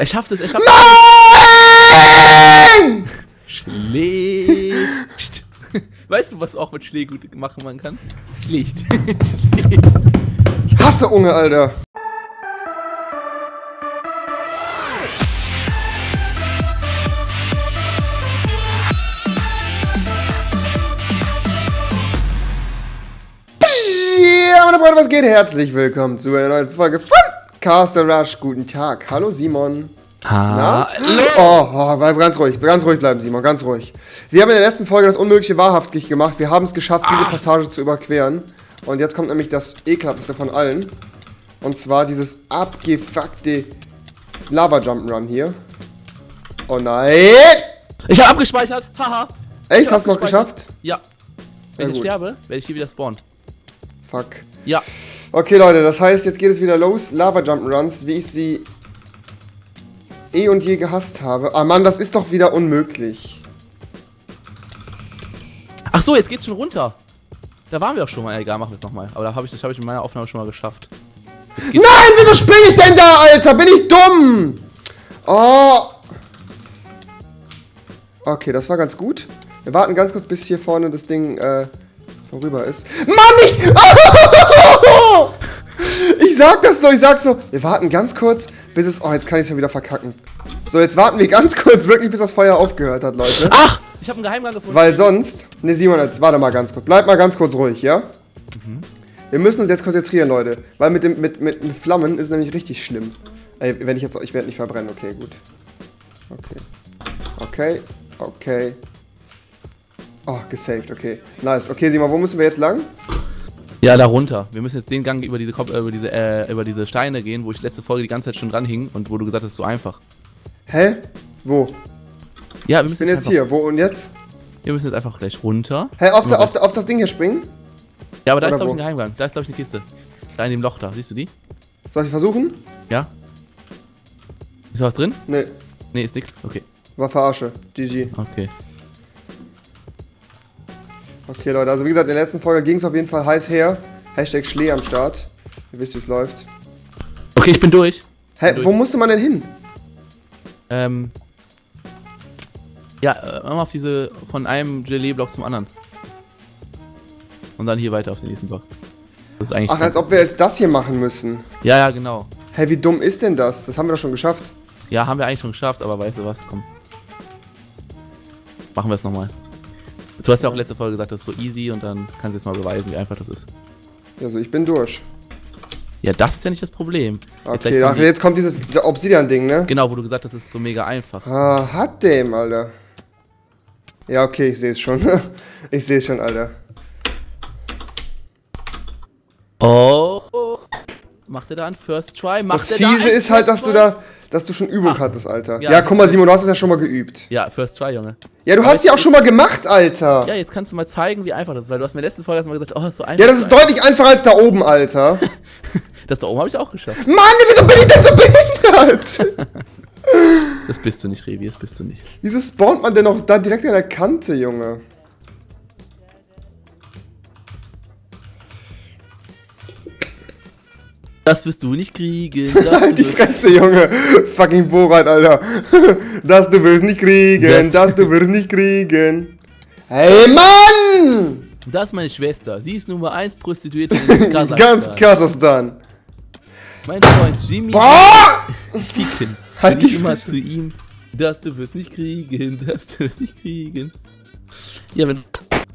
Er schafft es, er schafft es. Nein! Schlee. Weißt du, was auch mit Schlee gut machen man kann? Licht. Ich hasse Unge, Alter. Ja, meine Freunde, was geht? Herzlich willkommen zu einer neuen Folge von Caster Rush. Guten Tag. Hallo, Simon. Hallo. Ganz ruhig bleiben, Simon, ganz ruhig. Wir haben in der letzten Folge das Unmögliche wahrhaftig gemacht. Wir haben es geschafft, diese Passage zu überqueren. Und jetzt kommt nämlich das ekelhafteste von allen. Und zwar dieses abgefuckte Lava-Jump-Run hier. Oh nein! Ich habe abgespeichert, haha. Echt? Hast du noch geschafft? Ja. Wenn ich sterbe, werde ich hier wieder spawnen. Fuck. Ja. Okay, Leute, das heißt, jetzt geht es wieder los. Lava-Jump-Runs, wie ich sie eh und je gehasst habe. Ah, Mann, das ist doch wieder unmöglich. Ach so, jetzt geht's schon runter. Da waren wir auch schon mal. Ja, egal, machen wir es nochmal. Aber das hab ich in meiner Aufnahme schon mal geschafft. Nein, wieso springe ich denn da, Alter? Bin ich dumm? Oh. Okay, das war ganz gut. Wir warten ganz kurz, bis hier vorne das Ding, vorüber ist. Mann, ich sag so. Wir warten ganz kurz, bis es... Oh, jetzt kann ich es schon wieder verkacken. So, jetzt warten wir ganz kurz, wirklich, bis das Feuer aufgehört hat, Leute. Ach, ich habe einen Geheimgang gefunden. Weil sonst... Ne, Simon, jetzt warte mal ganz kurz. Bleib mal ganz kurz ruhig, ja? Mhm. Wir müssen uns jetzt konzentrieren, Leute. Weil mit Flammen ist nämlich richtig schlimm. Ey, wenn ich jetzt... Ich werde nicht verbrennen. Okay, gut. Okay. Okay. Okay. Oh, gesaved, okay. Nice. Okay, Simon, wo müssen wir jetzt lang? Ja, da runter. Wir müssen jetzt den Gang über diese Steine gehen, wo ich letzte Folge die ganze Zeit schon dran hing und wo du gesagt hast, so einfach. Hä? Wo? Ja, wir müssen jetzt hier. Wo und jetzt? Wir müssen jetzt einfach gleich runter. Hä, auf das Ding hier springen? Ja, aber da ist, glaube ich, ein Geheimgang. Da ist, glaube ich, eine Kiste. Da in dem Loch da. Siehst du die? Soll ich versuchen? Ja. Ist da was drin? Nee. Nee, ist nix. Okay. War verarsche. GG. Okay. Okay, Leute, also wie gesagt, in der letzten Folge ging es auf jeden Fall heiß her. Hashtag Schlee am Start. Ihr wisst, wie es läuft. Okay, ich bin durch. Hä, wo musste man denn hin? Ja, einmal auf diese, von einem Gelee-Block zum anderen. Und dann hier weiter auf den nächsten Block. Das ist eigentlich... Ach, als ob wir jetzt das hier machen müssen. Ja, ja, genau. Hä, wie dumm ist denn das? Das haben wir doch schon geschafft. Ja, haben wir eigentlich schon geschafft, aber weißt du was, komm. Machen wir es nochmal. Du hast ja auch letzte Folge gesagt, das ist so easy und dann kannst du jetzt mal beweisen, wie einfach das ist. Also ich bin durch. Ja, das ist ja nicht das Problem. Okay, jetzt kommt dieses Obsidian-Ding, ne? Genau, wo du gesagt hast, das ist so mega einfach. Ah, hat dem, Alter. Ja, okay, ich sehe es schon. Ich sehe es schon, Alter. Oh. Macht er da einen First Try? Das Fiese ist halt, dass du schon Übung hattest, Alter. Ja, guck mal, Simon, du hast das ja schon mal geübt. Ja, First Try, Junge. Ja, du hast die auch schon mal gemacht, Alter. Ja, jetzt kannst du mal zeigen, wie einfach das ist, weil du hast mir letzten Folge mal gesagt, oh, das ist so einfach. Ja, das ist deutlich einfacher als da oben, Alter. Das da oben habe ich auch geschafft. Mann, wieso bin ich denn so behindert? Das bist du nicht, Rewi, das bist du nicht. Wieso spawnt man denn noch da direkt an der Kante, Junge? Das wirst du nicht kriegen. Halt die Fresse, Junge. Fucking Borat, Alter. Das du wirst nicht kriegen. Das du wirst nicht kriegen. Hey, Mann! Das ist meine Schwester. Sie ist Nummer 1 Prostituierte in Kasachstan. Ganz Kasachstan. Mein Freund Jimmy. Ficken. Halt die Fresse. Zu ihm. Das du wirst nicht kriegen. Das du wirst nicht kriegen. Ja, wenn du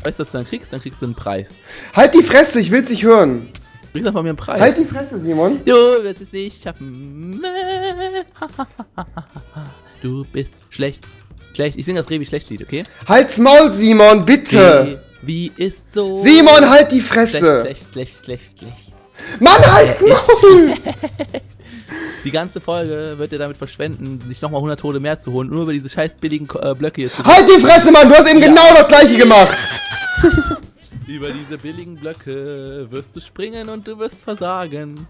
weißt, was du dann kriegst du einen Preis. Halt die Fresse, ich will's nicht hören. Bring doch mal mir einen Preis. Halt die Fresse, Simon. Du wirst es nicht schaffen. Du bist schlecht. Schlecht. Ich singe das Rewi Schlecht-Lied, okay? Halt's Maul, Simon, bitte. Wie ist so... Simon, halt die Fresse. Schlecht, schlecht, schlecht, schlecht. Mann, halt's Maul. Die ganze Folge wird er damit verschwenden, sich nochmal 100 Tode mehr zu holen, nur über diese scheiß billigen Blöcke hier zu... Halt die Fresse, Mann. Du hast eben genau das Gleiche gemacht. Über diese billigen Blöcke wirst du springen und du wirst versagen.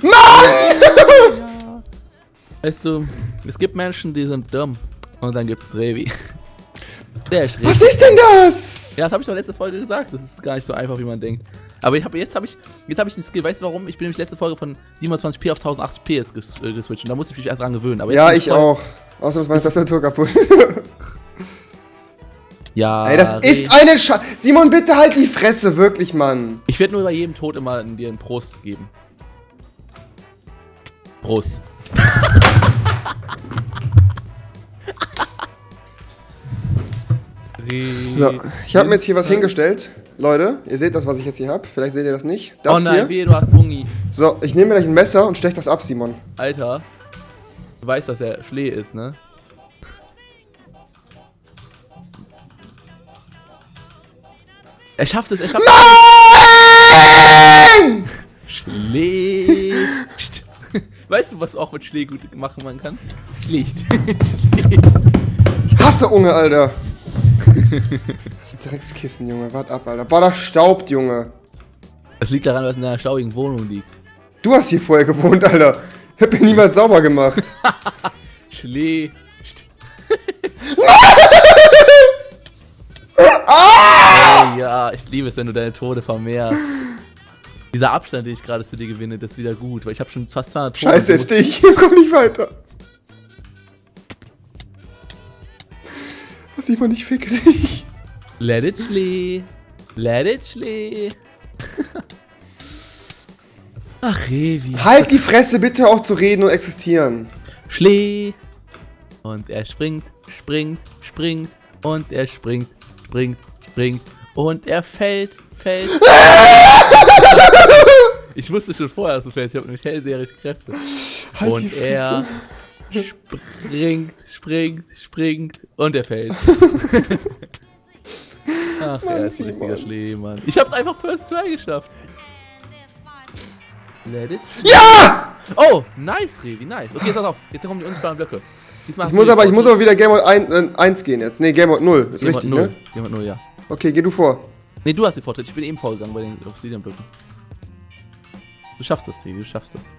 Nein! Ja. Weißt du, es gibt Menschen, die sind dumm. Und dann gibt's Rewi. Der ist Rewi. Was ist denn das? Ja, das habe ich doch letzte Folge gesagt. Das ist gar nicht so einfach, wie man denkt. Aber ich hab, jetzt hab ich den Skill. Weißt du warum? Ich bin nämlich letzte Folge von 720p auf 1080p jetzt geswitcht und da muss ich mich erst dran gewöhnen. Aber ja, ich auch. Ausnahmsweise ist das Tor kaputt. Ja. Ey, das ist eine Scheiße. Simon, bitte halt die Fresse, wirklich, Mann. Ich werde nur bei jedem Tod immer dir einen Prost geben. Prost. So, ich habe mir jetzt hier was hingestellt. Leute, ihr seht das, was ich jetzt hier habe. Vielleicht seht ihr das nicht. Das oh nein, du hast Unge. So, ich nehme mir gleich ein Messer und stech das ab, Simon. Alter. Du weißt, dass er Schlee ist, ne? Er schafft es, er schafft es. Nein! Schlee. Weißt du, was auch mit Schlee gut machen man kann? Schlicht. Ich hasse Unge, Alter. Das ist ein Dreckskissen, Junge. Wart ab, Alter. Boah, das staubt, Junge. Das liegt daran, was in einer staubigen Wohnung liegt. Du hast hier vorher gewohnt, Alter. Ich hab hier niemals sauber gemacht. Schlee. Oh, ja, ich liebe es, wenn du deine Tode vermehrst. Dieser Abstand, den ich gerade zu dir gewinne, das ist wieder gut, weil ich habe schon fast 200 Tode. Scheiße, jetzt stehe ich hier, komm nicht weiter. Was sieht man nicht, fick dich. Let it Schlee. Let it Schlee. Ach, Rewi. Halt die Fresse, bitte auch zu reden und existieren. Schlee. Und er springt, springt, springt. Und er springt, springt, springt. Und er fällt, fällt. Ich wusste schon vorher, dass du fällst. Ich habe nämlich hellseherische Kräfte. Halt und er springt, springt, springt. Und er fällt. Ach, Mann, er ist ein richtiger Schlee, Mann. Ich hab's einfach First Try geschafft. Let it. Ja! Oh, nice, Rewi, nice. Okay, jetzt pass auf. Jetzt kommen die unsichtbaren Blöcke. Ich muss aber wieder Game Mode 1 gehen jetzt. Ne, Game Mode 0. Ist richtig, ne? Game Mode 0, ja. Okay, geh du vor. Ne, du hast den Vortritt. Ich bin eben vorgegangen bei den Obsidian-Blöcken. Du schaffst das, Rewi, du schaffst das.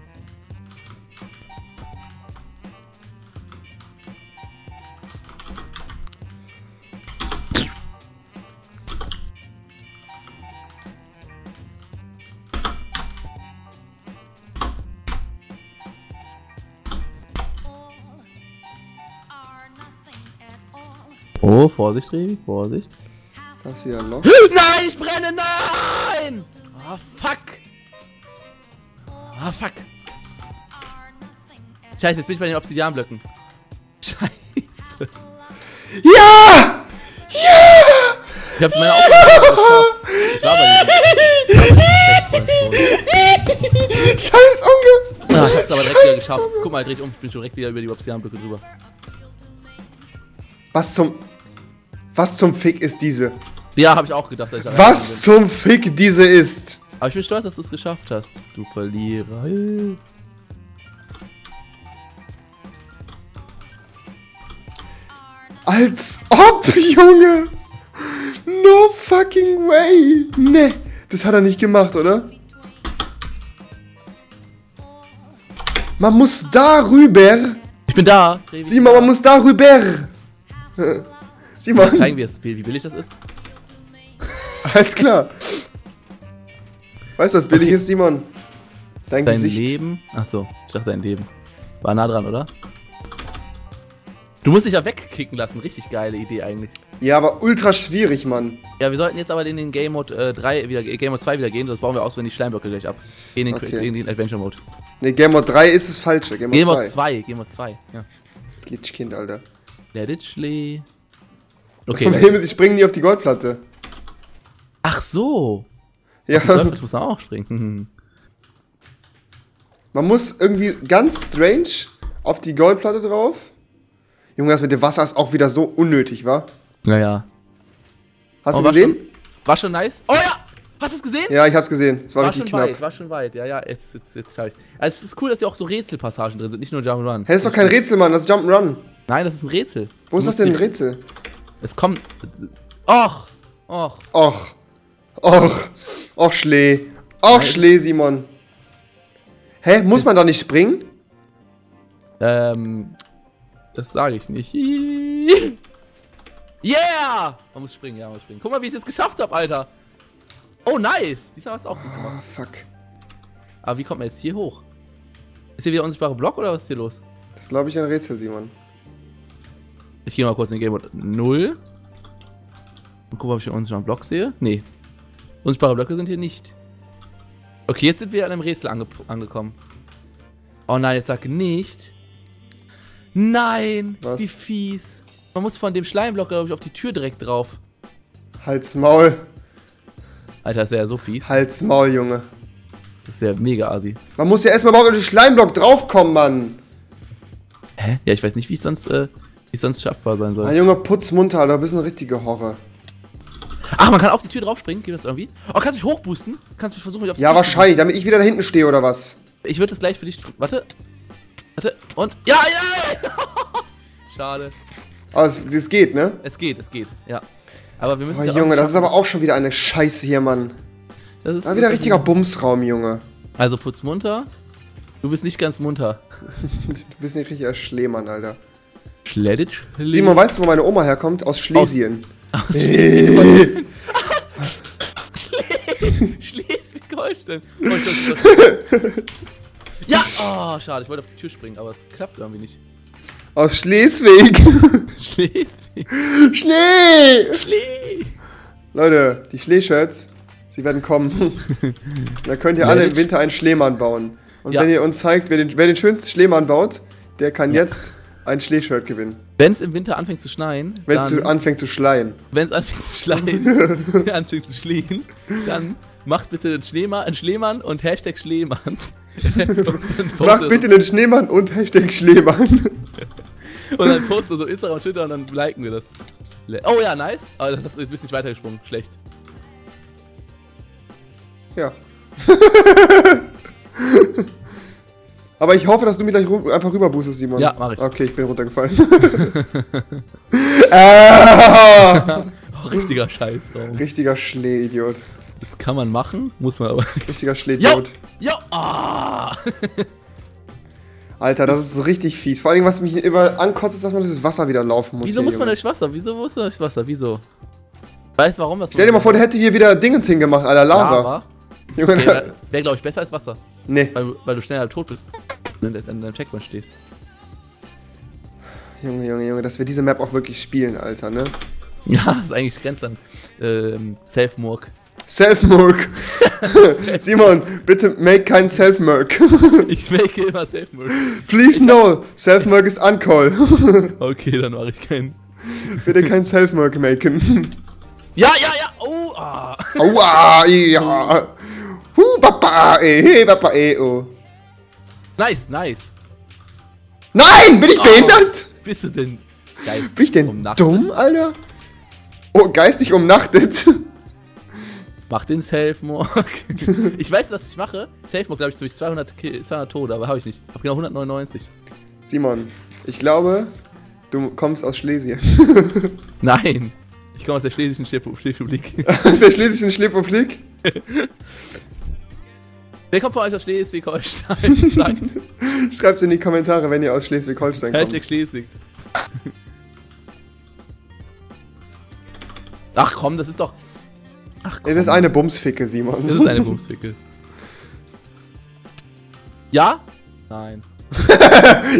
Oh, Vorsicht, Rewi, Vorsicht. Das ist wieder ein Loch. Nein, ich brenne, nein! Ah, fuck! Ah, fuck! Scheiße, jetzt bin ich bei den Obsidianblöcken. Scheiße. Ja! Ja! Ich hab's meiner Aufgabe. Scheiß Unge! Ah, ich hab's aber direkt wieder geschafft. Guck mal, dreh ich um, ich bin schon direkt wieder über die Obsidianblöcke drüber. Was zum Fick ist diese? Ja, habe ich auch gedacht. Dass ich was zum Fick diese ist? Aber ich bin stolz, dass du es geschafft hast. Du Verlierer. Als ob, Junge! No fucking way! Ne, das hat er nicht gemacht, oder? Man muss darüber. Ich bin da. Simon, man muss darüber. Simon. Zeigen wir das Spiel, wie billig das ist. Alles klar. Weißt du, was billig ist, Simon? Dein Gesicht. Dein Leben? Achso, ich dachte dein Leben. War nah dran, oder? Du musst dich ja wegkicken lassen. Richtig geile Idee eigentlich. Ja, aber ultra schwierig, Mann. Ja, wir sollten jetzt aber in den Game Mode 2 wieder gehen. Sonst bauen wir auswendig die Schleimblöcke gleich ab. Gehen in den, den Adventure Mode. Ne, Game Mode 3 ist das Falsche. Game Mode 2. Game Mode 2, ja. Glitchkind, Alter. Let it Schlee. Okay. Das Problem ist, ich springe nie auf die Goldplatte. Ach so. Ja. Auf die Goldplatte muss man auch springen. Man muss irgendwie ganz strange auf die Goldplatte drauf. Junge, das mit dem Wasser ist auch wieder so unnötig, wa? Naja. Hast du gesehen? War schon nice. Oh ja! Hast du es gesehen? Ja, ich hab's gesehen. Es war richtig knapp. War schon weit, ja, ja. Jetzt scheiße. Also, es ist cool, dass hier auch so Rätselpassagen drin sind, nicht nur Jump'n'Run. Hey, das ist doch kein Rätsel, Mann, das ist Jump'n'Run. Nein, das ist ein Rätsel. Wo ist das denn ein Rätsel? Es kommt. Och! Och! Och! Och! Och, Schlee! Och, Schlee, Simon! Hä? Muss man da nicht springen? Das sage ich nicht. Yeah! Man muss springen, ja, man muss springen. Guck mal, wie ich es geschafft habe, Alter! Oh, nice! Diesmal hast du auch gut gemacht. Fuck. Aber wie kommt man jetzt hier hoch? Ist hier wieder unsichtbarer Block oder was ist hier los? Das glaube ich ein Rätsel, Simon. Ich gehe mal kurz in den Game Mode 0. Und guck, ob ich hier unsichtbaren Block sehe. Nee. Unsichtbare Blöcke sind hier nicht. Okay, jetzt sind wir an einem Rätsel angekommen. Oh nein, jetzt sag nicht. Nein! Was? Wie fies. Man muss von dem Schleimblock, glaube ich, auf die Tür direkt drauf. Halt's Maul. Alter, das ist ja so fies. Halt's Maul, Junge. Das ist ja mega assi. Man muss ja erstmal überhaupt auf den Schleimblock draufkommen, Mann. Hä? Ja, ich weiß nicht, wie es sonst schaffbar sein soll. Ah, Junge, putz munter, Alter. Du bist ein richtiger Horror. Ach, man kann auf die Tür draufspringen. Geht das irgendwie? Oh, kannst du mich hochboosten? Kannst du mich versuchen, mich auf die Tür wahrscheinlich, damit ich wieder da hinten stehe, oder was? Ich würde das gleich für dich... Warte. Warte. Und... Ja, ja! Schade. Aber es geht, ne? Es geht, ja. Aber wir müssen... Oh, ja, Junge, das ist aber auch schon wieder eine Scheiße hier, Mann. Das ist da wieder richtiger Bumsraum, Junge. Also putz munter. Du bist nicht ganz munter. Du bist nicht richtiger Schlemann, Alter. Schleditsch? Simon, weißt du, wo meine Oma herkommt? Aus Schlesien. Aus Schlesien. Schleswig-Holstein. Ja! Oh, schade, ich wollte auf die Tür springen, aber es klappt irgendwie nicht. Aus Schleswig. Schleswig. Schlee! Schlee! Leute, die Schlee-Shirts, sie werden kommen. Da könnt ihr alle im Winter einen Schleemann bauen. Und ja, wenn ihr uns zeigt, wer den schönsten Schleemann baut, der kann jetzt ein Schlee-Shirt gewinnen. Wenn es im Winter anfängt zu schneien. Wenn es anfängt zu schleien. Wenn es anfängt zu schleien. Anfängt zu schlehen. Dann macht bitte einen Schleemann und Hashtag Schleemann. Macht bitte einen Schneemann und Hashtag Schleemann. Und dann posten so Instagram, Twitter und dann liken wir das. Oh ja, nice. Aber das ist ein bisschen weitergesprungen. Schlecht. Ja. Aber ich hoffe, dass du mich gleich einfach rüberboostest, Simon. Ja, mach ich. Okay, ich bin runtergefallen. Richtiger Scheiß. Richtiger Schlee-Idiot. Das kann man machen, muss man aber nicht. Richtiger Schlee-Idiot. Ja! Ja. Oh. Alter, das ist richtig fies. Vor allem, was mich immer ankotzt, ist, dass man durch das Wasser wieder laufen muss. Wieso muss man durch Wasser? Wieso muss man durch Wasser? Wieso? Weißt du, warum das? Stell dir mal vor, der hätte hier wieder Dingens hingemacht, Alter. Lava. Junge, okay, wäre, glaube ich, besser als Wasser. Nee. Weil du schneller tot bist, wenn du an deinem Checkpoint stehst. Junge, Junge, Junge, dass wir diese Map auch wirklich spielen, Alter, ne? Ja, das ist eigentlich grenzt an Self-Murk. Self-Murk! Simon, bitte make kein Self-Murk. Ich make immer Self-Murk. Please no, Self-Murk ist uncall. Okay, dann mache ich keinen. Bitte kein Self-Murk maken. Ja, ja, ja! Oh, ah! Aua, ja! Papa, Papa, oh. Nice, nice. Nein, bin ich behindert? Bist du denn geistig bin ich denn umnachtet? Dumm, Alter? Oh, geistig umnachtet. Mach den Selfmorg. Ich weiß, was ich mache. Selfmorg, glaube ich, zwischen 200 Tode, aber habe ich nicht. Hab genau 199. Simon, ich glaube, du kommst aus Schlesien. Nein, ich komme aus der Schlesischen Schleepublik. Aus der Schlesischen Schleepublik? Wer kommt von euch aus Schleswig-Holstein? Schreibt es in die Kommentare, wenn ihr aus Schleswig-Holstein kommt. Hashtag Schleswig. Ach komm, das ist doch... Ach komm. Es ist eine Bumsficke, Simon. Es ist eine Bumsficke. Ja? Nein.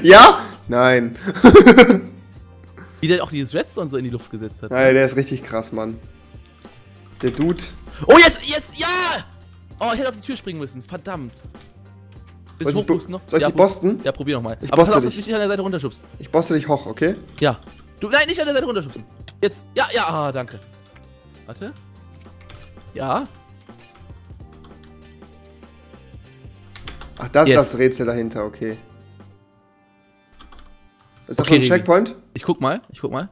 Ja? Nein. Wie der auch dieses Redstone so in die Luft gesetzt hat. Nein, der ist richtig krass, Mann. Der Dude... Oh, jetzt, ja! Oh, ich hätte auf die Tür springen müssen, verdammt. Soll ich dich bosten? Ja, probier nochmal. Aber pass auf, dass du mich nicht an der Seite runterschubst. Ich boste dich hoch, okay? Ja. Du, nein, nicht an der Seite runterschubsen. Jetzt, ja, ja, ah, danke. Warte. Ja. Ach, das ist das Rätsel dahinter, okay. Ist das schon ein Checkpoint? Rewi. Ich guck mal.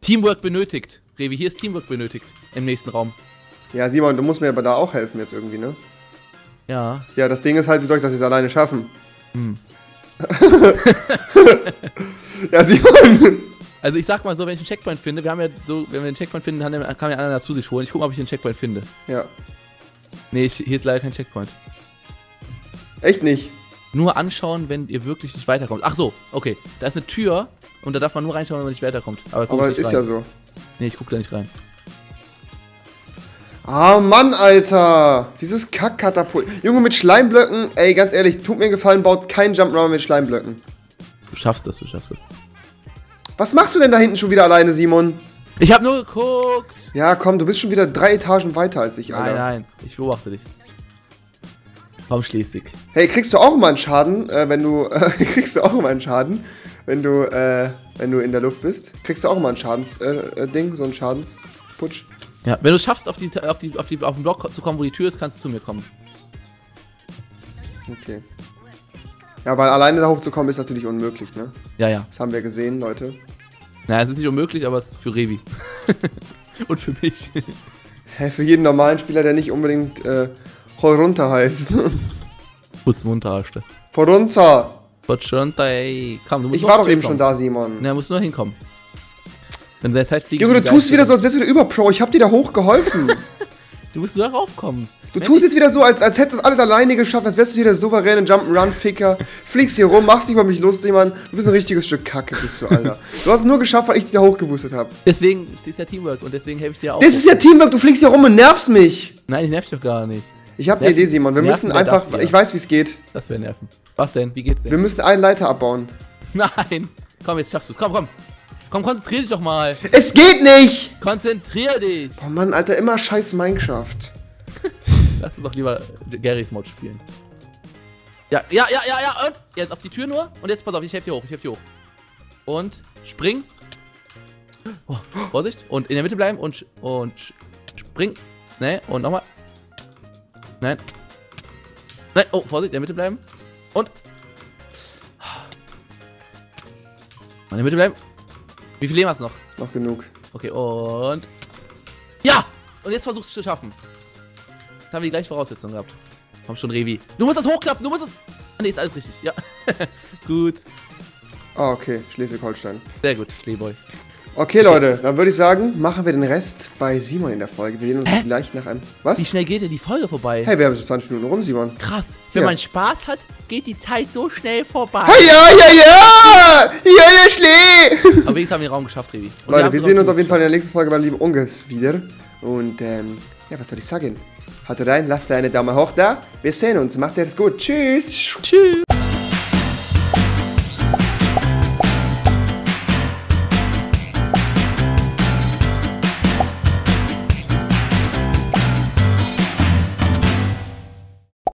Teamwork benötigt. Rewi, hier ist Teamwork benötigt. Im nächsten Raum. Ja, Simon, du musst mir aber da auch helfen jetzt irgendwie, ne? Ja. Ja, das Ding ist halt, wie soll ich das jetzt alleine schaffen? Hm. Ja, Simon! Also ich sag mal so, wenn ich einen Checkpoint finde, wenn wir einen Checkpoint finden, kann der andere zu sich holen. Ich guck mal, ob ich einen Checkpoint finde. Ja. Nee, hier ist leider kein Checkpoint. Echt nicht? Nur anschauen, wenn ihr wirklich nicht weiterkommt. Ach so, okay. Da ist eine Tür und da darf man nur reinschauen, wenn man nicht weiterkommt. Aber es ist ja so. Nee, ich guck da nicht rein. Ah, Mann, Alter. Dieses Kack-Katapult. Junge, mit Schleimblöcken. Ey, ganz ehrlich, tut mir einen Gefallen, baut keinen Jump-Run mit Schleimblöcken. Du schaffst das, du schaffst das. Was machst du denn da hinten schon wieder alleine, Simon? Ich hab nur geguckt. Ja, komm, du bist schon wieder 3 Etagen weiter als ich, Alter. Nein, nein, ich beobachte dich. Vom Schleswig. Hey, kriegst du auch mal einen Schaden, wenn du... kriegst du auch mal einen Schaden, wenn du, in der Luft bist? Kriegst du auch mal ein Schadensding, so ein Schadensputsch? Ja, wenn du es schaffst, auf den Block zu kommen, wo die Tür ist, kannst du zu mir kommen. Okay. Ja, weil alleine da hochzukommen ist natürlich unmöglich, ne? Ja, ja. Das haben wir gesehen, Leute. Naja, es ist nicht unmöglich, aber für Rewi. Und für mich. Hä, für jeden normalen Spieler, der nicht unbedingt Horunter heißt. Putz runter, Arschle. Vorunter! Putz runter, ey. Komm, du musst. Ich war doch eben schon da, Simon. Na, musst nur hinkommen. Wenn der Zeit fliegt. Junge, du tust wieder so, als wärst du wieder Überpro. Ich hab dir da hochgeholfen. Du musst nur darauf kommen. Du tust jetzt wieder so, als hättest du das alles alleine geschafft, als wärst du hier der souveräne Jump'n'Run-Ficker. Fliegst hier rum, machst dich über mich lustig, Mann. Du bist ein richtiges Stück Kacke, bist du, Alter. Du hast es nur geschafft, weil ich dich da hochgeboostet habe. Deswegen, das ist ja Teamwork und deswegen helfe ich dir auch. Das ist ja Teamwork, du fliegst hier rum und nervst mich. Nein, ich nerv dich doch gar nicht. Ich habe eine Idee, Simon. Wir müssen einfach... Ich weiß, wie es geht. Das wäre nerven. Was denn? Wie geht's denn? Wir müssen einen Leiter abbauen. Nein. Komm, jetzt schaffst du es. Komm, komm. Komm, konzentrier dich doch mal. Es geht nicht. Konzentrier dich. Boah, Mann, Alter. Immer scheiß Minecraft. Lass uns doch lieber Gary's Mod spielen. Ja, ja, ja, ja, ja. Und jetzt auf die Tür nur. Und jetzt pass auf. Ich helfe dir hoch. Ich helfe dir hoch. Und spring. Oh, Vorsicht. Und in der Mitte bleiben. Und spring. Ne, und nochmal. Nein. Nein. Oh, Vorsicht, in der Mitte bleiben. Und. In der Mitte bleiben. Wie viel Leben hast du noch? Noch genug. Okay, und. Ja! Und jetzt versuchst du es zu schaffen. Jetzt haben wir die gleiche Voraussetzung gehabt. Komm schon, Rewi. Du musst das hochklappen, du musst das. Ah, nee, ist alles richtig. Ja. Gut. Ah, okay. Schleswig-Holstein. Sehr gut, Schleeboy. Okay, Leute, dann würde ich sagen, machen wir den Rest bei Simon in der Folge. Wir sehen uns gleich nach einem... Was? Wie schnell geht denn die Folge vorbei? Hey, wir haben schon 20 Minuten rum, Simon. Krass. Wenn man Spaß hat, geht die Zeit so schnell vorbei. Ja, ja, ja! Ja, Schlee! Aber wenigstens haben wir den Raum geschafft, Rewi. Leute, wir sehen uns auf jeden Fall in der nächsten Folge beim lieben Unges wieder. Und, ja, was soll ich sagen? Haut rein, lasst deine Daumen hoch da. Wir sehen uns. Macht es gut. Tschüss. Tschüss.